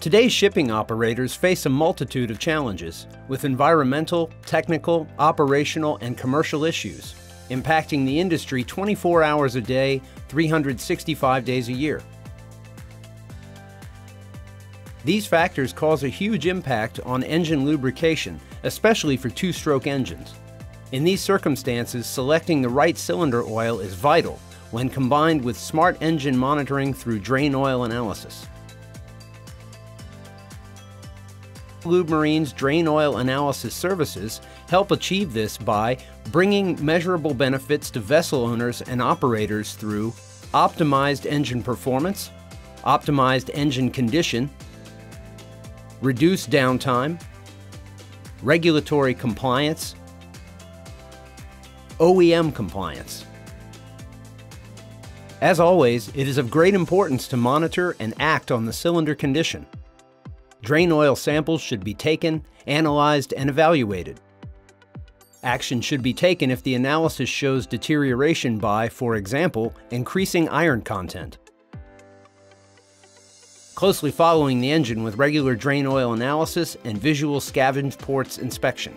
Today's shipping operators face a multitude of challenges, with environmental, technical, operational, and commercial issues, impacting the industry 24 hours a day, 365 days a year. These factors cause a huge impact on engine lubrication, especially for two-stroke engines. In these circumstances, selecting the right cylinder oil is vital when combined with smart engine monitoring through drain oil analysis. Lubmarine's drain oil analysis services help achieve this by bringing measurable benefits to vessel owners and operators through optimized engine performance, optimized engine condition, reduced downtime, regulatory compliance, OEM compliance. As always, it is of great importance to monitor and act on the cylinder condition. Drain oil samples should be taken, analyzed, and evaluated. Action should be taken if the analysis shows deterioration by, for example, increasing iron content. Closely following the engine with regular drain oil analysis and visual scavenge ports inspection.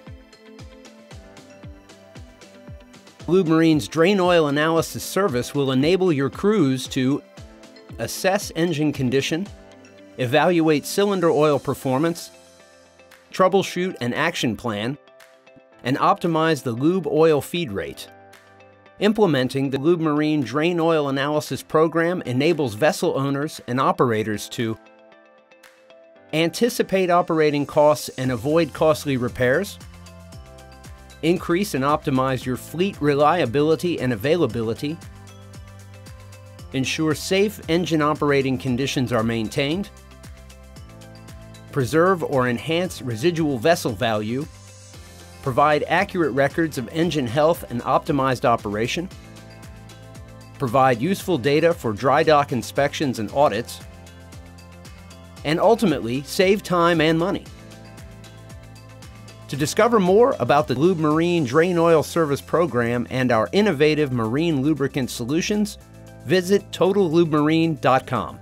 Lubmarine's drain oil analysis service will enable your crews to assess engine condition, evaluate cylinder oil performance, troubleshoot an action plan, and optimize the lube oil feed rate. Implementing the Lubmarine Drain Oil Analysis Program enables vessel owners and operators to anticipate operating costs and avoid costly repairs, increase and optimize your fleet reliability and availability, ensure safe engine operating conditions are maintained, preserve or enhance residual vessel value, provide accurate records of engine health and optimized operation, provide useful data for dry dock inspections and audits, and ultimately save time and money. To discover more about the Lubmarine Drain Oil Service Program and our innovative marine lubricant solutions, visit TotalLubmarine.com.